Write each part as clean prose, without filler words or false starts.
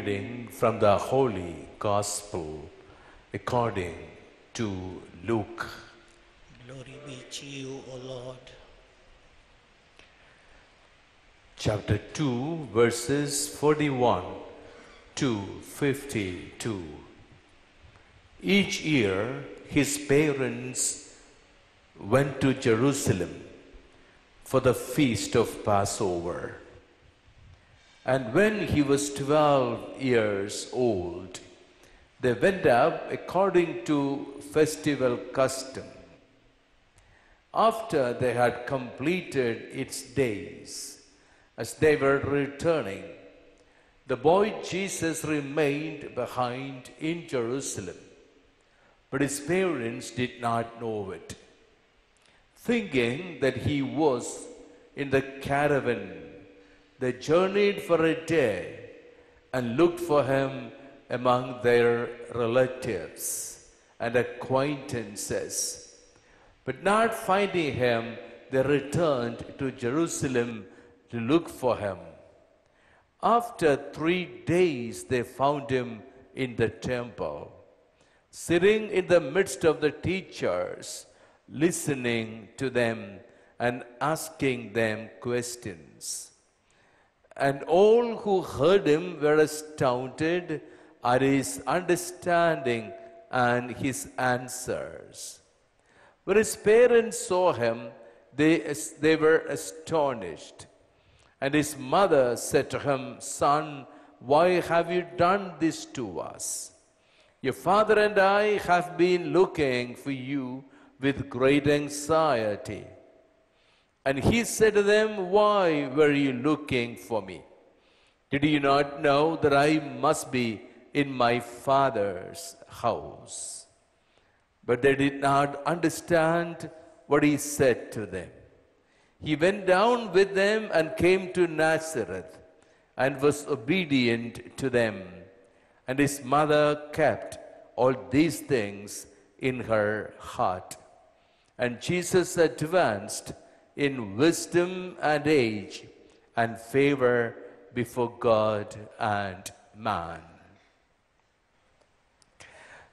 reading from the Holy Gospel according to Luke. Glory be to you, O Lord. Chapter 2, verses 41 to 52. Each year, his parents went to Jerusalem for the feast of Passover. And when he was 12 years old, they went up according to festival custom. After they had completed its days, as they were returning, the boy Jesus remained behind in Jerusalem, but his parents did not know it, thinking that he was in the caravan. They journeyed for a day and looked for him among their relatives and acquaintances. But not finding him, they returned to Jerusalem to look for him. After 3 days, they found him in the temple, sitting in the midst of the teachers, listening to them and asking them questions. And all who heard him were astounded at his understanding and his answers. When his parents saw him, they were astonished. And his mother said to him, "Son, why have you done this to us? Your father and I have been looking for you with great anxiety." And he said to them, "Why were you looking for me? Did you not know that I must be in my Father's house?" But they did not understand what he said to them. He went down with them and came to Nazareth and was obedient to them. And his mother kept all these things in her heart. And Jesus advanced in wisdom and age, and favor before God and man.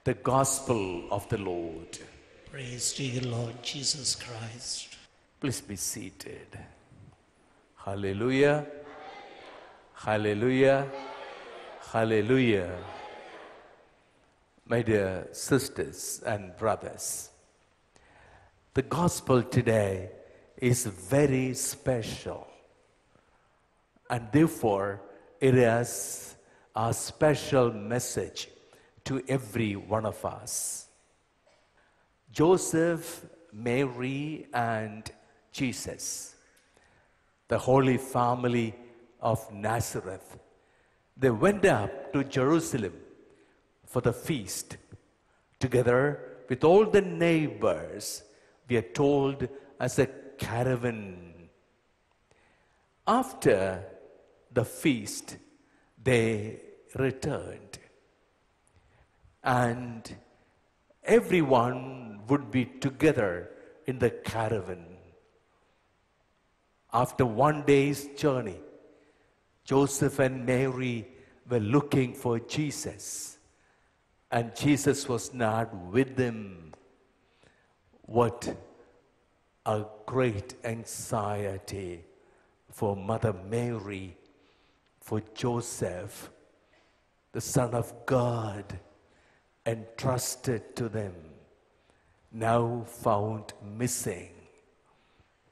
The Gospel of the Lord. Praise to you, Lord Jesus Christ. Please be seated. Hallelujah. Hallelujah. Hallelujah. My dear sisters and brothers, the Gospel today is very special, and therefore it is a special message to every one of us. Joseph, Mary, and Jesus, the Holy Family of Nazareth, they went up to Jerusalem for the feast together with all the neighbors, we are told, as a caravan. After the feast, they returned, and everyone would be together in the caravan. After 1 day's journey, Joseph and Mary were looking for Jesus, and Jesus was not with them. What a great anxiety for Mother Mary, for Joseph, the Son of God, entrusted to them, now found missing.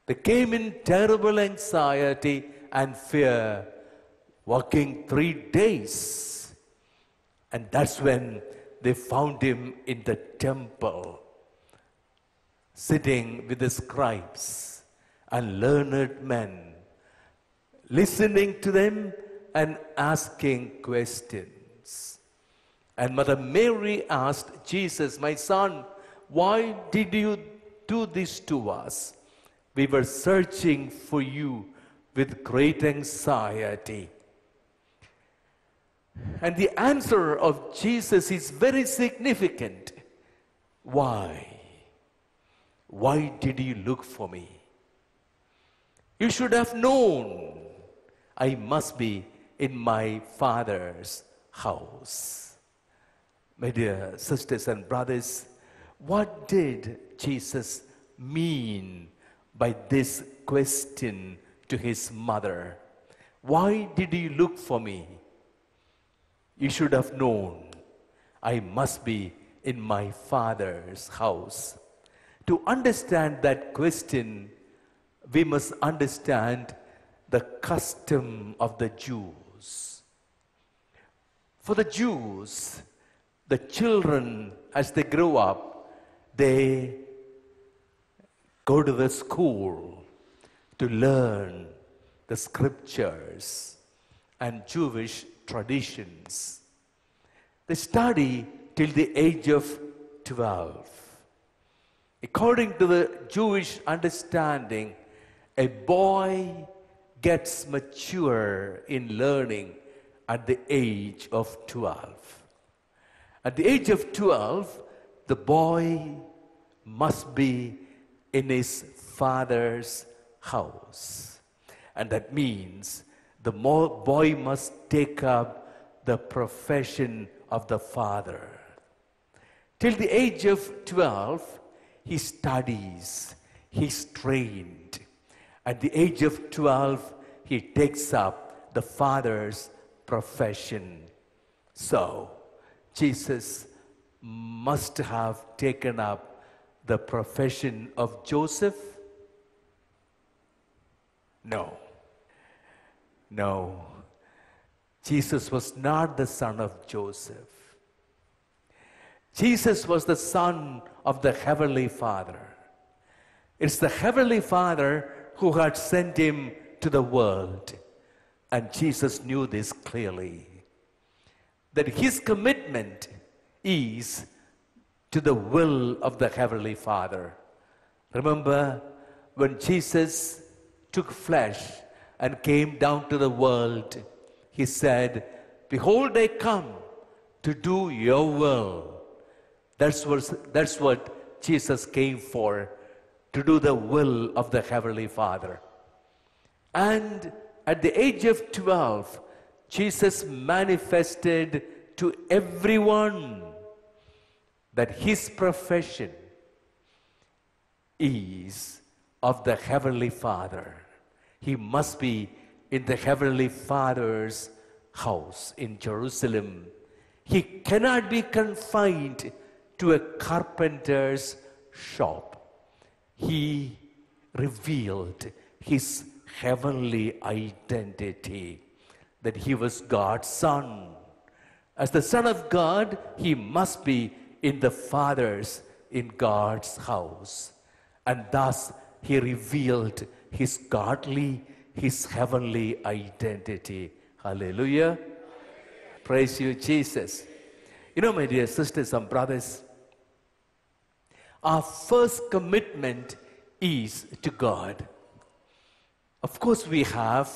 They came in terrible anxiety and fear, walking 3 days. And that's when they found him in the temple, sitting with the scribes and learned men, listening to them and asking questions. And Mother Mary asked Jesus, "My son, why did you do this to us? We were searching for you with great anxiety." And the answer of Jesus is very significant. Why? Why did you look for me? You should have known I must be in my Father's house. My dear sisters and brothers, what did Jesus mean by this question to his mother? Why did you look for me? You should have known I must be in my Father's house. To understand that question, we must understand the custom of the Jews. For the Jews, the children, as they grow up, they go to the school to learn the scriptures and Jewish traditions. They study till the age of 12. According to the Jewish understanding, a boy gets mature in learning at the age of 12. At the age of 12, the boy must be in his father's house. And that means the boy must take up the profession of the father. Till the age of 12, he studies, he's trained. At the age of 12, he takes up the father's profession. So, Jesus must have taken up the profession of Joseph? No. No. Jesus was not the son of Joseph. Jesus was the son of the Heavenly Father. It's the Heavenly Father who had sent him to the world. And Jesus knew this clearly, that his commitment is to the will of the Heavenly Father. Remember when Jesus took flesh and came down to the world, he said, "Behold, I come to do your will." That's what Jesus came for, to do the will of the Heavenly Father. And at the age of 12, Jesus manifested to everyone that his profession is of the Heavenly Father. He must be in the Heavenly Father's house in Jerusalem. He cannot be confined to a carpenter's shop. He revealed his heavenly identity, that he was God's son. As the Son of God, he must be in the Father's, in God's house. And thus, he revealed his godly, his heavenly identity. Hallelujah. Praise you, Jesus. You know, my dear sisters and brothers, our first commitment is to God. Of course, we have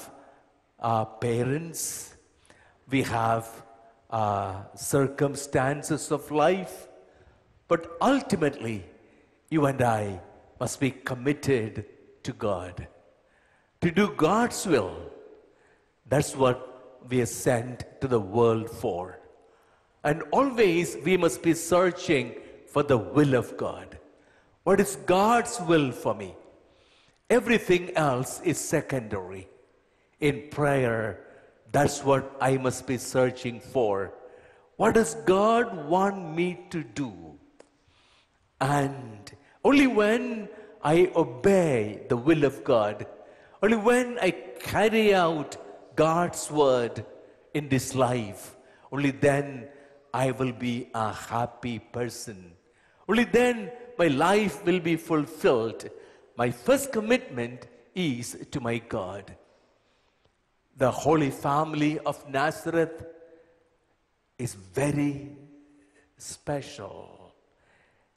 our parents, we have our circumstances of life, but ultimately, you and I must be committed to God. To do God's will, that's what we are sent to the world for. And always, we must be searching for the will of God. What is God's will for me? Everything else is secondary. In prayer, that's what I must be searching for. What does God want me to do? And only when I obey the will of God, only when I carry out God's word in this life, only then I will be a happy person. Only then my life will be fulfilled. My first commitment is to my God. The Holy Family of Nazareth is very special.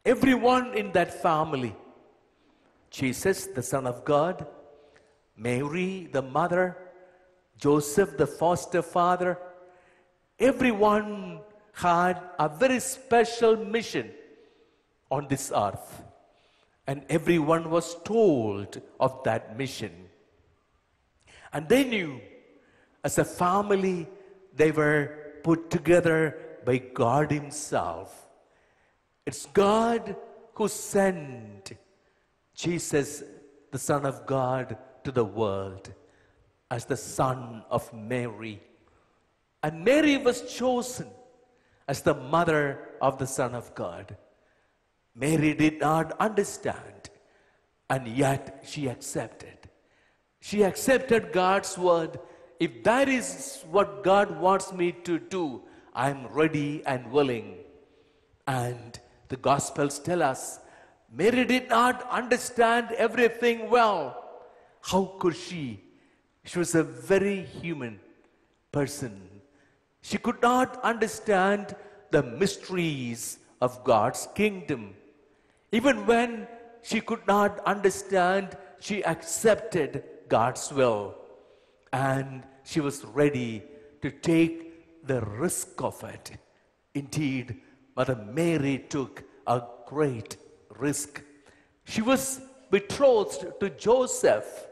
Everyone in that family, Jesus, the Son of God, Mary, the mother, Joseph, the foster father, everyone had a very special mission on this earth. And everyone was told of that mission. And they knew, as a family, they were put together by God Himself. It's God who sent Jesus, the Son of God, to the world as the son of Mary. And Mary was chosen as the mother of the Son of God. Mary did not understand, and yet she accepted. She accepted God's word. If that is what God wants me to do, I am ready and willing. And the Gospels tell us, Mary did not understand everything well. How could she? She was a very human person. She could not understand the mysteries of God's kingdom. Even when she could not understand, she accepted God's will. And she was ready to take the risk of it. Indeed, Mother Mary took a great risk. She was betrothed to Joseph.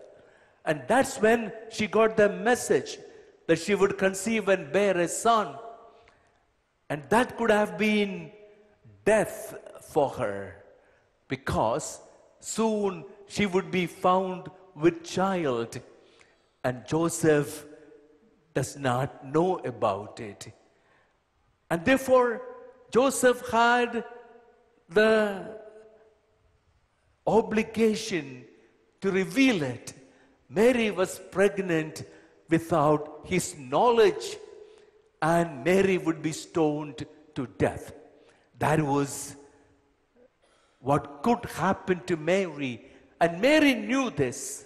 And that's when she got the message that she would conceive and bear a son. And that could have been death for her, because soon she would be found with child, and Joseph does not know about it. And therefore, Joseph had the obligation to reveal it. Mary was pregnant without his knowledge, and Mary would be stoned to death. That was what could happen to Mary. And Mary knew this.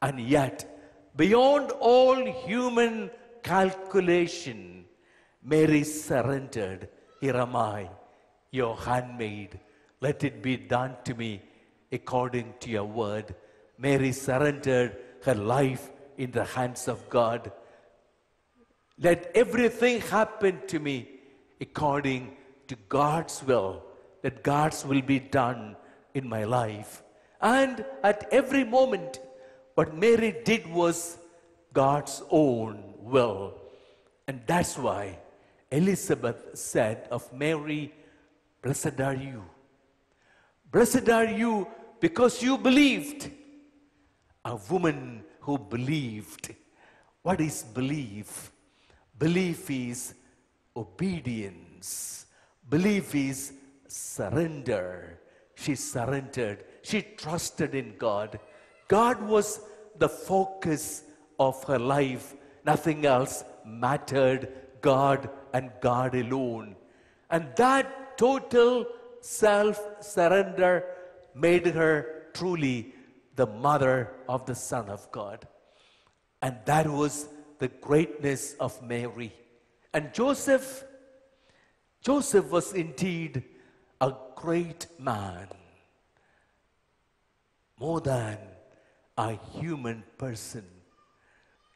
And yet, beyond all human calculation, Mary surrendered. Here am I, your handmaid. Let it be done to me according to your word. Mary surrendered her life in the hands of God. Let everything happen to me according to God's will. Let God's will be done in my life. And at every moment, what Mary did was God's own will. And that's why Elizabeth said of Mary, "Blessed are you. Blessed are you because you believed." A woman who believed. What is belief? Belief is obedience. Belief is surrender. She surrendered. She trusted in God. God was the focus of her life. Nothing else mattered. God and God alone. And that total self-surrender made her truly the mother of the Son of God. And that was the greatness of Mary. And Joseph was indeed a great man, more than a human person.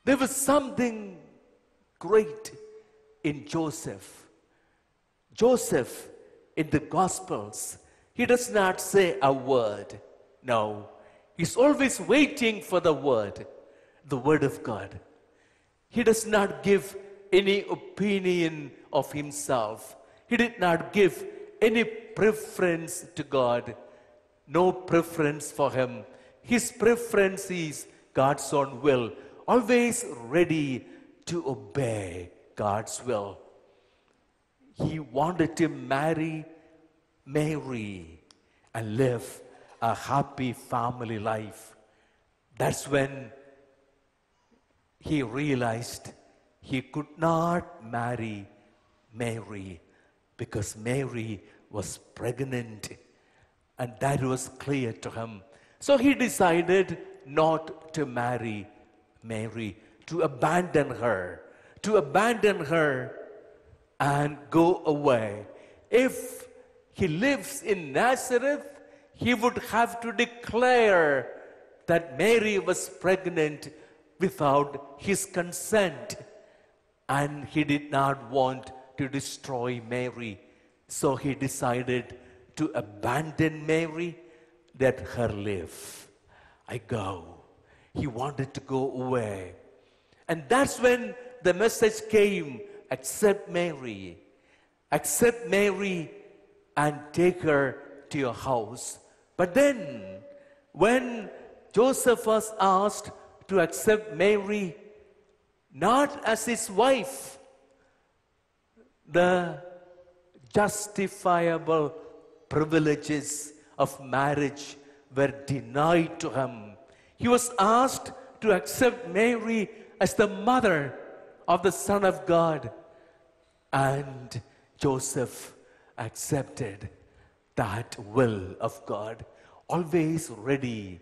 There was something great in Joseph. Joseph, in the Gospels, he does not say a word. No, he's always waiting for the word of God. He does not give any opinion of himself. He did not give any preference to God. No preference for him. His preference is God's own will. Always ready to obey God's will. He wanted to marry Mary and live a happy family life. That's when he realized he could not marry Mary, because Mary was pregnant. And that was clear to him. So he decided not to marry Mary, to abandon her and go away. If he lives in Nazareth, he would have to declare that Mary was pregnant without his consent. And he did not want to destroy Mary. So he decided to abandon Mary, let her live. I go. He wanted to go away. And that's when the message came accept Mary and take her to your house. But then when Joseph was asked to accept Mary, not as his wife, the justifiable privileges of marriage were denied to him. He was asked to accept Mary as the mother of the Son of God, and Joseph accepted that will of God, always ready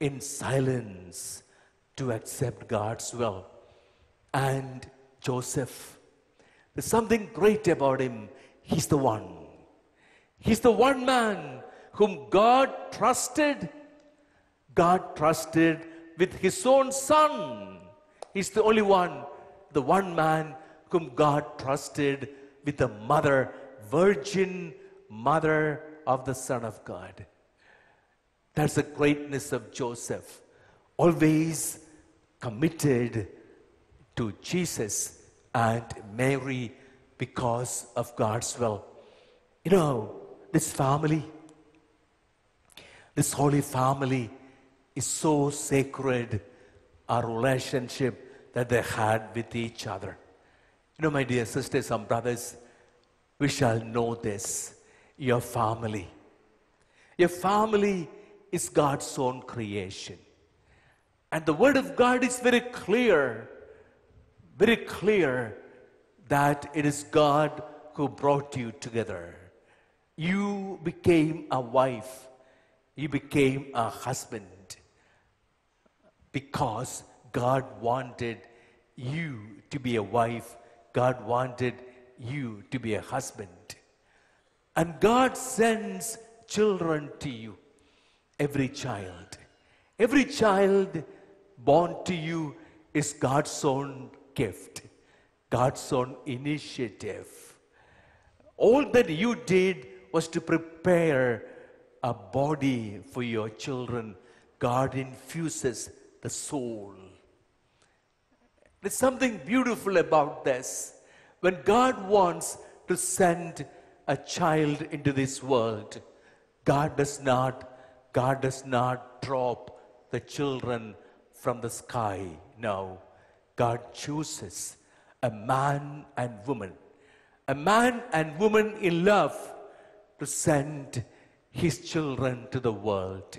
in silence to accept God's will. And Joseph, there's something great about him. He's the one. He's the one man whom God trusted. God trusted with his own son. He's the only one, the one man whom God trusted with the mother, virgin mother of the Son of God. That's the greatness of Joseph, always committed to Jesus and Mary because of God's will. You know, this family, this holy family is so sacred, our relationship that they had with each other. You know, my dear sisters and brothers, we shall know this. Your family. Your family is God's own creation. And the Word of God is very clear that it is God who brought you together. You became a wife. You became a husband. Because God wanted you to be a wife. God wanted you to be a husband. And God sends children to you. Every child born to you is God's own gift, God's own initiative. All that you did was to prepare a body for your children. God infuses the soul. There's something beautiful about this. When God wants to send a child into this world, God does not drop the children from the sky. No. God chooses a man and woman. A man and woman in love to send his children to the world.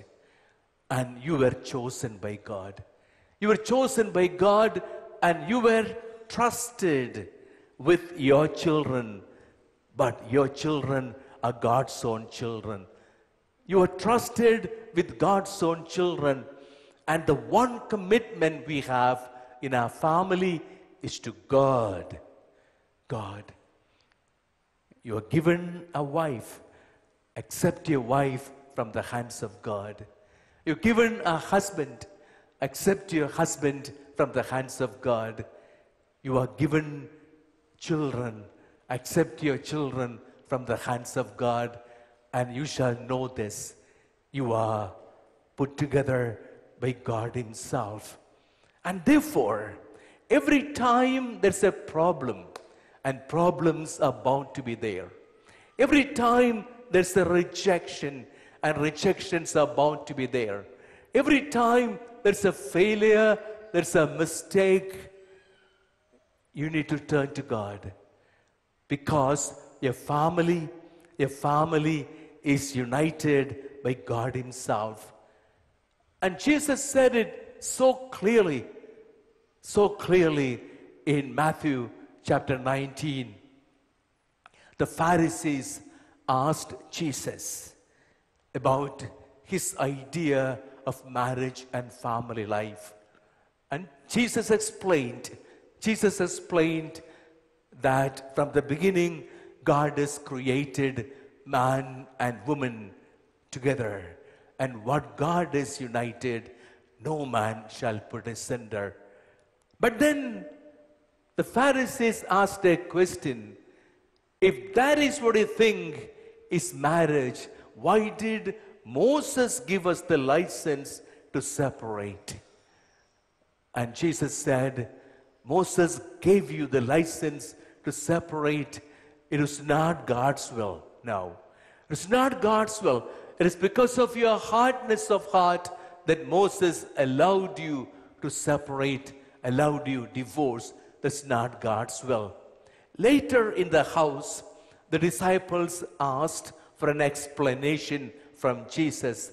And you were chosen by God. You were chosen by God and you were trusted with your children. But your children are God's own children. You are trusted with God's own children. And the one commitment we have in our family is to God. God. You are given a wife. Accept your wife from the hands of God. You're given a husband. Accept your husband from the hands of God. You are given children. Accept your children from the hands of God. And you shall know this. You are put together by God Himself. And therefore, every time there's a problem, and problems are bound to be there. Every time there's a rejection, and rejections are bound to be there. Every time there's a failure, there's a mistake, you need to turn to God. Because your family is united by God Himself. And Jesus said it so clearly in Matthew chapter 19. The Pharisees asked Jesus about his idea of marriage and family life. And Jesus explained that from the beginning, God has created man and woman together. And what God has united, no man shall put asunder. But then the Pharisees asked a question. If that is what you think is marriage, why did Moses give us the license to separate? And Jesus said, Moses gave you the license to separate. It is not God's will now. It's not God's will. It is because of your hardness of heart that Moses allowed you to separate, allowed you divorce. That's not God's will. Later in the house, the disciples asked for an explanation from Jesus.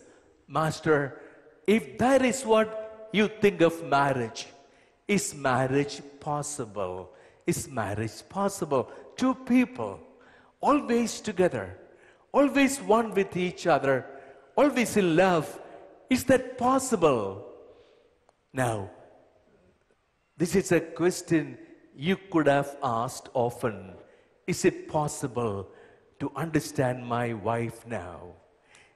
Master, if that is what you think of marriage, is marriage possible? Is marriage possible? Two people, always together, always one with each other, always in love. Is that possible? Now, this is a question you could have asked often. Is it possible to understand my wife now?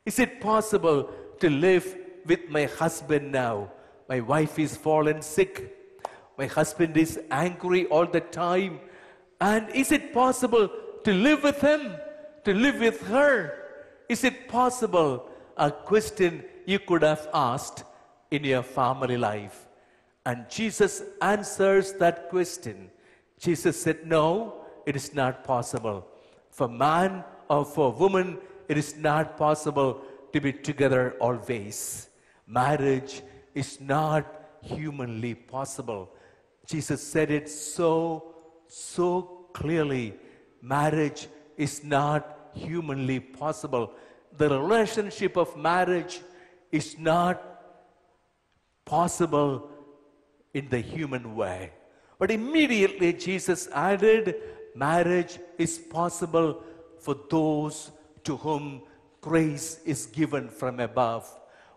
Is it possible to live with my husband now? My wife is fallen sick. My husband is angry all the time. And is it possible to live with him? To live with her? Is it possible? A question you could have asked in your family life. And Jesus answers that question. Jesus said, no, it is not possible. For man or for woman, it is not possible to be together always. Marriage is not humanly possible. Jesus said it so clearly. Marriage is not humanly possible. The relationship of marriage is not possible in the human way. But immediately Jesus added, marriage is possible for those to whom grace is given from above.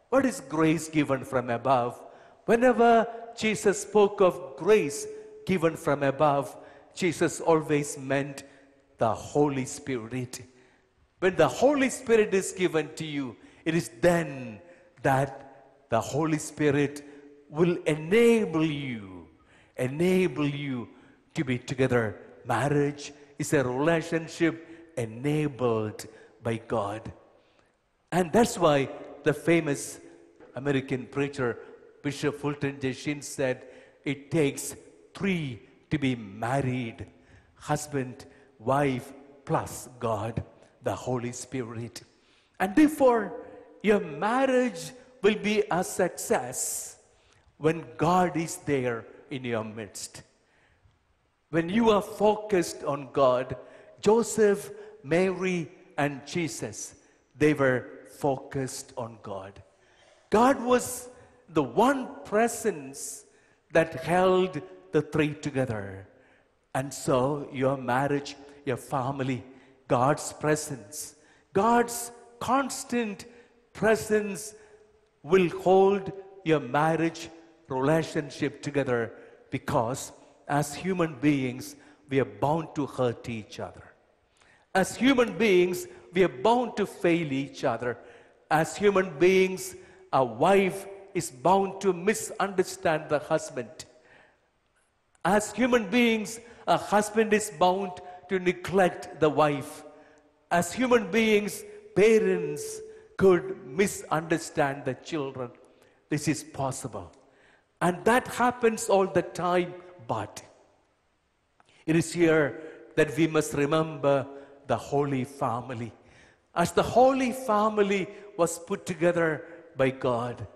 What is grace given from above? Whenever Jesus spoke of grace given from above, Jesus always meant the Holy Spirit. When the Holy Spirit is given to you, it is then that the Holy Spirit will enable you to be together. Marriage is a relationship enabled by God. And that's why the famous American preacher, Bishop Fulton J. Sheen, said, it takes three to be married, husband, wife, plus God, the Holy Spirit. And therefore, your marriage will be a success when God is there in your midst. When you are focused on God, Joseph, Mary, and Jesus, they were focused on God. God was the one presence that held the three together. And so your marriage, your family, God's presence, God's constant presence will hold your marriage relationship together, because as human beings, we are bound to hurt each other. As human beings, we are bound to fail each other. As human beings, a wife is bound to misunderstand the husband. As human beings, a husband is bound to neglect the wife. As human beings, parents could misunderstand the children. This is possible. And that happens all the time, but it is here that we must remember the Holy Family. As the Holy Family was put together by God,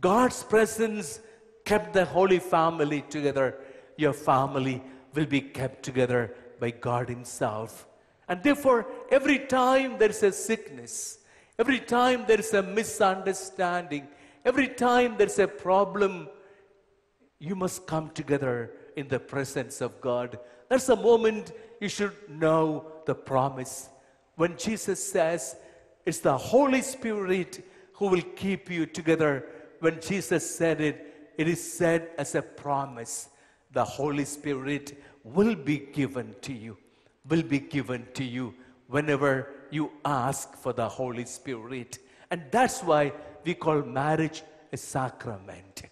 God's presence kept the Holy Family together. Your family will be kept together by God Himself. And therefore, every time there is a sickness, every time there is a misunderstanding, every time there is a problem, you must come together in the presence of God. That's a moment you should know the promise. When Jesus says, it's the Holy Spirit who will keep you together. When Jesus said it, it is said as a promise. The Holy Spirit will be given to you, whenever you ask for the Holy Spirit. And that's why we call marriage a sacrament.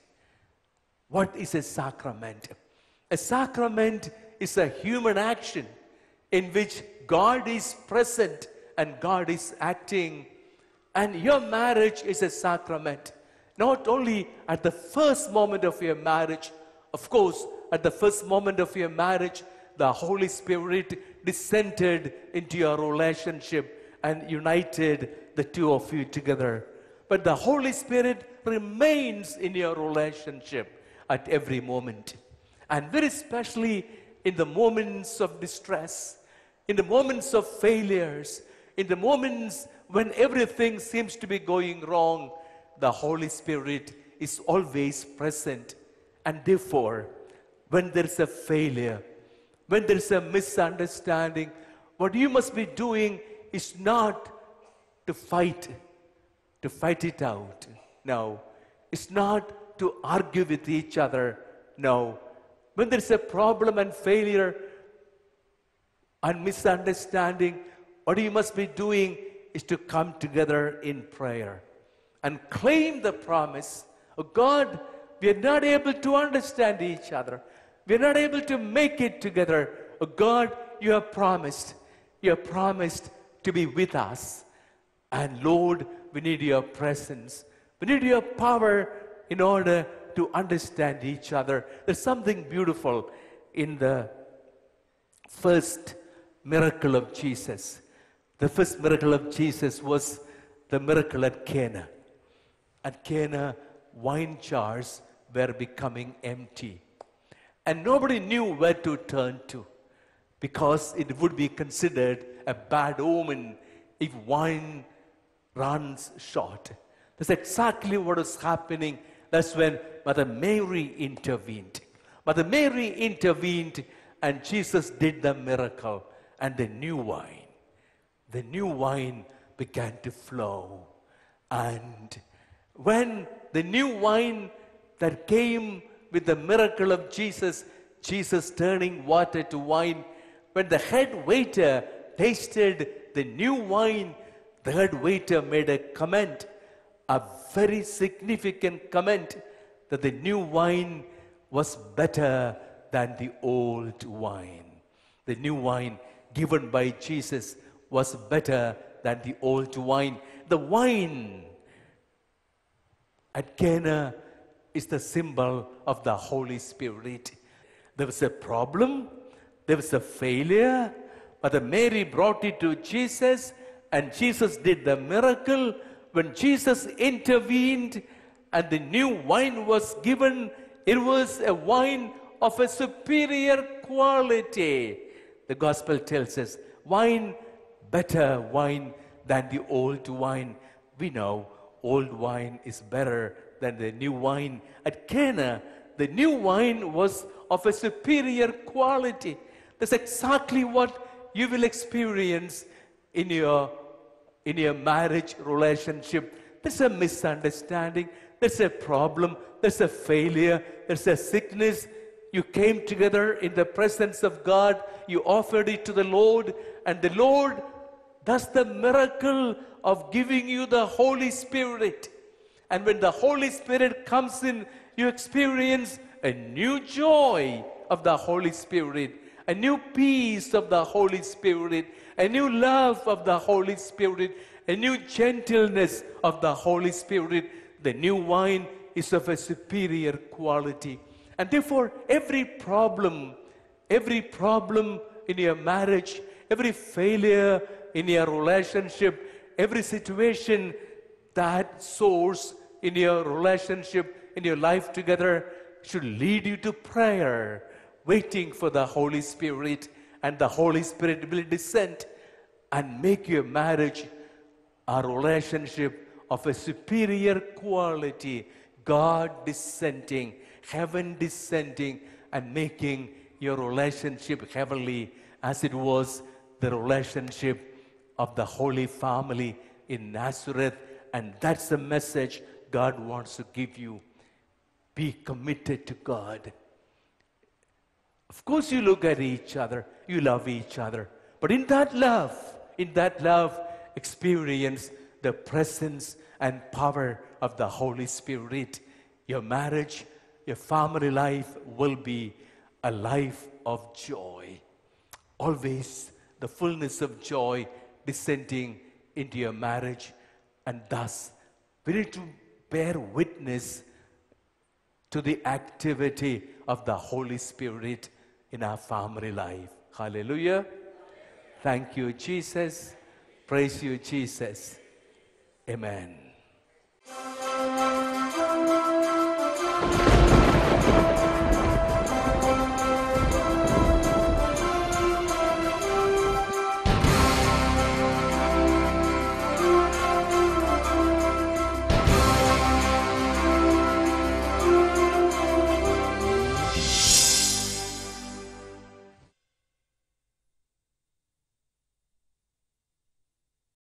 What is a sacrament? A sacrament is a human action in which God is present and God is acting. And your marriage is a sacrament. Not only at the first moment of your marriage, of course, at the first moment of your marriage, the Holy Spirit descended into your relationship and united the two of you together. But the Holy Spirit remains in your relationship at every moment. And very especially in the moments of distress, in the moments of failures, in the moments when everything seems to be going wrong, the Holy Spirit is always present. And therefore, when there's a failure, when there's a misunderstanding, what you must be doing is not to fight it out. No. It's not to argue with each other. No. When there's a problem and failure and misunderstanding, what you must be doing is to come together in prayer and claim the promise. Oh God, we are not able to understand each other. We are not able to make it together. Oh God, you have promised. You have promised to be with us. And Lord, we need your presence. We need your power in order to understand each other. There's something beautiful in the first miracle of Jesus. The first miracle of Jesus was the miracle at Cana. At Cana, wine jars were becoming empty. And nobody knew where to turn to, because it would be considered a bad omen if wine runs short. That's exactly what was happening. That's when Mother Mary intervened. Mother Mary intervened, and Jesus did the miracle. And the new wine began to flow. And when the new wine that came with the miracle of Jesus, Jesus turning water to wine, when the head waiter tasted the new wine, the head waiter made a comment, a very significant comment, that the new wine was better than the old wine. The new wine given by Jesus was better than the old wine. The wine at Cana is the symbol of the Holy Spirit. There was a problem, there was a failure, but Mary brought it to Jesus, and Jesus did the miracle. When Jesus intervened and the new wine was given, it was a wine of a superior quality. The gospel tells us, wine, better wine than the old wine. We know old wine is better than the new wine. At Cana, the new wine was of a superior quality. That's exactly what you will experience in your marriage relationship. There's a misunderstanding, there's a problem, there's a failure, there's a sickness. You came together in the presence of God, you offered it to the Lord, and the Lord does the miracle of giving you the Holy Spirit. And when the Holy Spirit comes in, you experience a new joy of the Holy Spirit, a new peace of the Holy Spirit, a new love of the Holy Spirit, a new gentleness of the Holy Spirit. The new wine is of a superior quality. And therefore, every problem in your marriage, every failure in your relationship, every situation, that source in your relationship, in your life together, should lead you to prayer, waiting for the Holy Spirit. And the Holy Spirit will descend and make your marriage, a relationship of a superior quality. God descending, heaven descending, and making your relationship heavenly, as it was the relationship of the Holy Family in Nazareth. And that's the message God wants to give you. Be committed to God. Of course, you look at each other, you love each other. But in that love, experience the presence and power of the Holy Spirit. Your marriage, your family life will be a life of joy. Always the fullness of joy descending into your marriage. And thus, we need to bear witness to the activity of the Holy Spirit in our family life. Hallelujah. Thank you, Jesus. Praise you, Jesus. Amen.